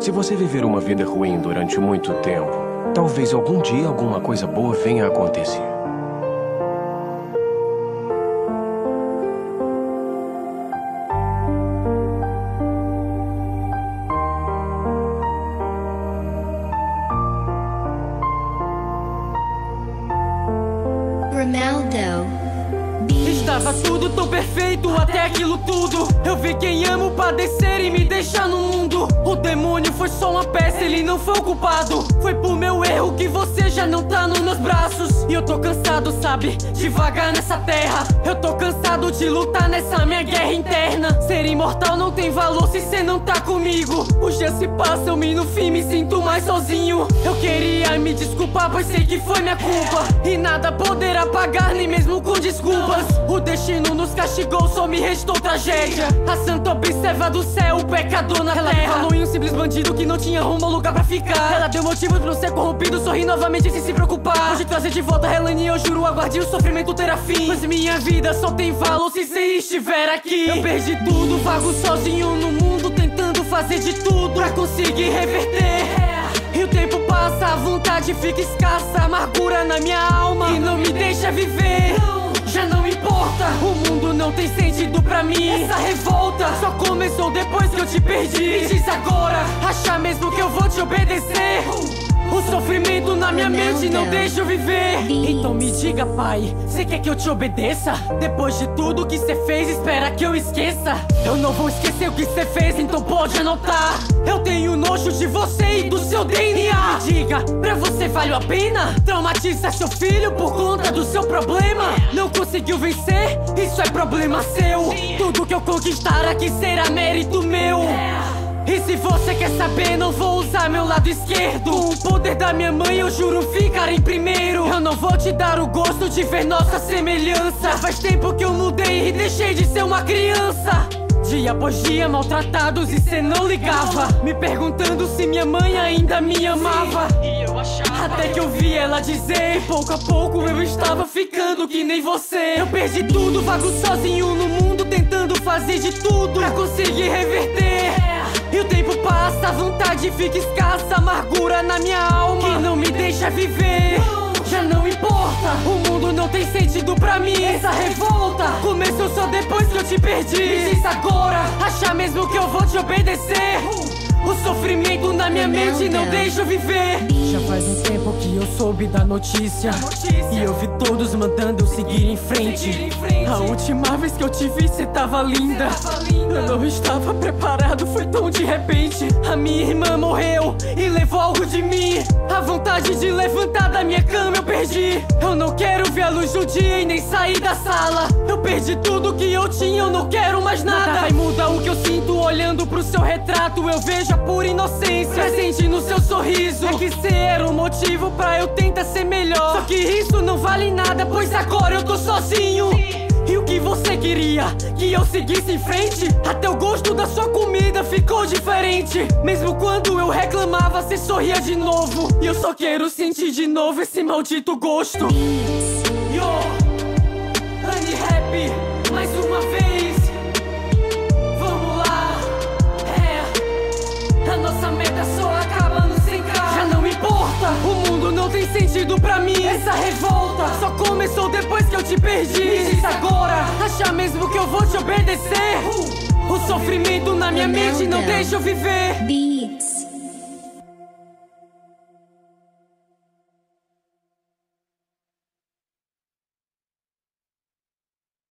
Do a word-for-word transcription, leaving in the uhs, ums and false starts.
Se você viver uma vida ruim durante muito tempo, talvez algum dia alguma coisa boa venha a acontecer. Estava tudo tão perfeito até aquilo tudo. Eu vi quem amo padecer e me deixar no mundo. O demônio foi só uma peça, ele não foi o culpado. Foi por meu erro que você já não tá nos meus braços. E eu tô cansado, sabe, de vagar nessa terra. Eu tô cansado de lutar nessa minha guerra interna. Ser imortal não tem valor se cê não tá comigo. Os dias se passam e no fim me sinto mais sozinho. Eu queria me desculpar, pois sei que foi minha culpa. E nada poderá pagar, nem mesmo com desculpas. O destino nos castigou, só me restou tragédia. A santa observa do céu, o pecador na terra. Ela falou em um simples bandido que não tinha rumo ou lugar pra ficar. Ela deu motivo pra não ser corrompido, sorri novamente sem se preocupar. Hoje trazer de volta a Elaine, eu juro, aguarde o sofrimento terá fim. Mas minha vida só tem valor se cê estiver aqui. Eu perdi tudo, vago sozinho no mundo, tentando fazer de tudo pra conseguir reverter. E o tempo passa, a vontade fica escassa, amargura na minha alma e não me deixa viver. Já não importa, o mundo não tem sentido pra mim. Essa revolta só começou depois que eu te perdi. Me diz agora, achar mesmo que eu vou te obedecer? O sofrimento na minha mente não deixa eu viver. Então me diga, pai, você quer que eu te obedeça? Depois de tudo que você fez, espera que eu esqueça. Eu não vou esquecer o que você fez, então pode anotar. Eu tenho nojo de você e do seu D N A. Me diga, pra você valeu a pena traumatizar seu filho por conta do seu problema? Não conseguiu vencer? Isso é problema seu. Tudo que eu conquistar aqui será mérito meu. E se você quer saber, não vou usar meu lado esquerdo. Com o poder da minha mãe, eu juro ficar em primeiro. Eu não vou te dar o gosto de ver nossa semelhança. Faz tempo que eu mudei e deixei de ser uma criança. Dia após dia maltratados e cê não ligava, me perguntando se minha mãe ainda me amava. Até que eu vi ela dizer, e pouco a pouco eu estava ficando que nem você. Eu perdi tudo, vago sozinho no mundo, tentando fazer de tudo pra conseguir reverter. E o tempo passa, a vontade fica escassa, amargura na minha alma que não me deixa viver. Já não importa, o mundo não tem sentido pra mim. Essa revolta começou só depois que eu te perdi. Me diz agora, achar mesmo que eu vou te obedecer? O sofrimento na minha mente não deixa eu viver. Já faz um tempo que eu soube da notícia, e eu vi todos mandando eu seguir em frente. A última vez que eu te vi, cê tava linda. Eu não estava preparado, foi tão de repente. A minha irmã morreu e levou algo de mim. A vontade de levantar da minha cama eu perdi. Eu não quero ver a luz do dia e nem sair da sala. Eu perdi tudo que eu tinha, eu não quero mais nada. Vai mudar o que eu sinto olhando pro seu retrato. Eu vejo a pura inocência presente no seu sorriso. É que cê era o motivo pra eu tentar ser melhor. Só que isso não vale nada, pois agora eu tô sozinho. E o que você queria? Que eu seguisse em frente? Até o gosto da sua comida ficou diferente. Mesmo quando eu reclamava, você sorria de novo. E eu só quero sentir de novo esse maldito gosto. Yo, AniRap, mais uma vez. Vamos lá. É, a nossa meta só acaba no cem k. Já não importa, o mundo não tem sentido pra mim. Essa revolta só começou depois que eu te perdi. Me diz agora, acha mesmo que eu vou te obedecer? O sofrimento na minha mente não deixa eu viver.